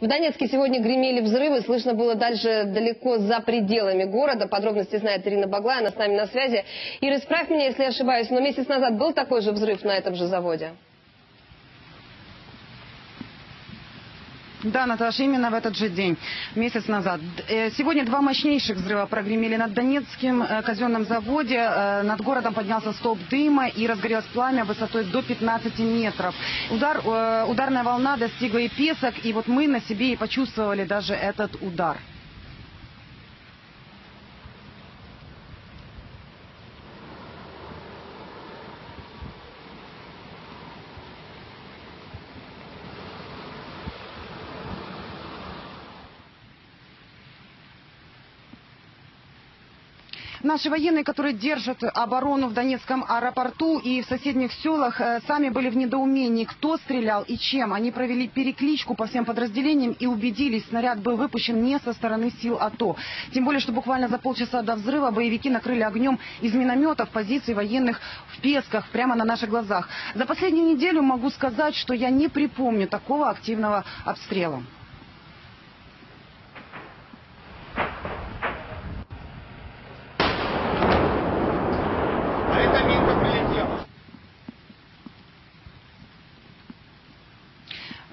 В Донецке сегодня гремели взрывы, слышно было даже далеко за пределами города. Подробности знает Ирина Баглая, она с нами на связи. Ира, исправь меня, если я ошибаюсь, но месяц назад был такой же взрыв на этом же заводе? Да, Наташа, именно в этот же день, месяц назад. Сегодня два мощнейших взрыва прогремели над Донецким казённым заводе. Над городом поднялся столб дыма и разгорелось пламя высотой до 15 метров. Ударная волна достигла и Песок, и вот мы на себе и почувствовали даже этот удар. Наши военные, которые держат оборону в Донецком аэропорту и в соседних селах, сами были в недоумении, кто стрелял и чем. Они провели перекличку по всем подразделениям и убедились, снаряд был выпущен не со стороны сил АТО. Тем более, что буквально за полчаса до взрыва боевики накрыли огнем из минометов позиции военных в Песках, прямо на наших глазах. За последнюю неделю могу сказать, что я не припомню такого активного обстрела.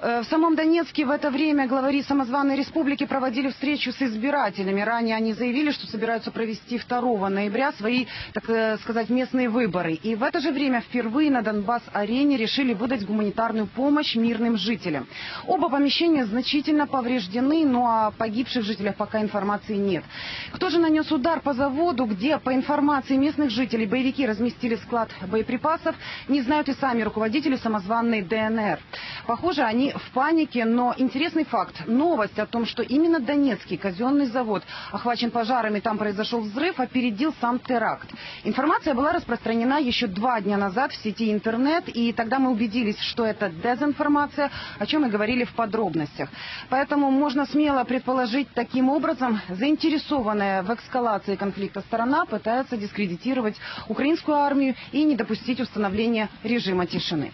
В самом Донецке в это время главари самозваной республики проводили встречу с избирателями. Ранее они заявили, что собираются провести 2 ноября свои, так сказать, местные выборы. И в это же время впервые на Донбасс-арене решили выдать гуманитарную помощь мирным жителям. Оба помещения значительно повреждены, но о погибших жителях пока информации нет. Кто же нанес удар по заводу, где, по информации местных жителей, боевики разместили склад боеприпасов, не знают и сами руководители самозванной ДНР. Похоже, они в панике, но интересный факт. Новость о том, что именно Донецкий казённый завод охвачен пожарами, там произошел взрыв, опередил сам теракт. Информация была распространена еще 2 дня назад в сети интернет, и тогда мы убедились, что это дезинформация, о чем и говорили в подробностях. Поэтому можно смело предположить, таким образом заинтересованная в эскалации конфликта сторона пытается дискредитировать украинскую армию и не допустить установления режима тишины.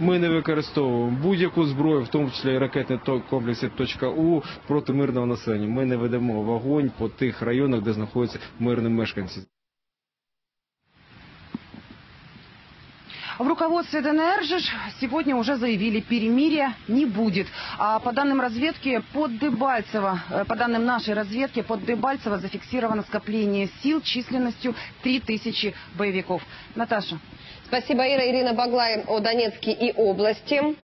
Ми не використовуємо будь-яку зброю, в тому числі і ракетні комплекси «Точка-У» проти мирного населення. Ми не ведемо вогонь по тих районах, де знаходяться мирні мешканці. В руководстве ДНР же сегодня уже заявили, перемирия не будет. А по данным нашей разведки, под Дебальцево зафиксировано скопление сил численностью 3000 боевиков. Наташа. Спасибо, Ира. Ирина Баглая о Донецке и области.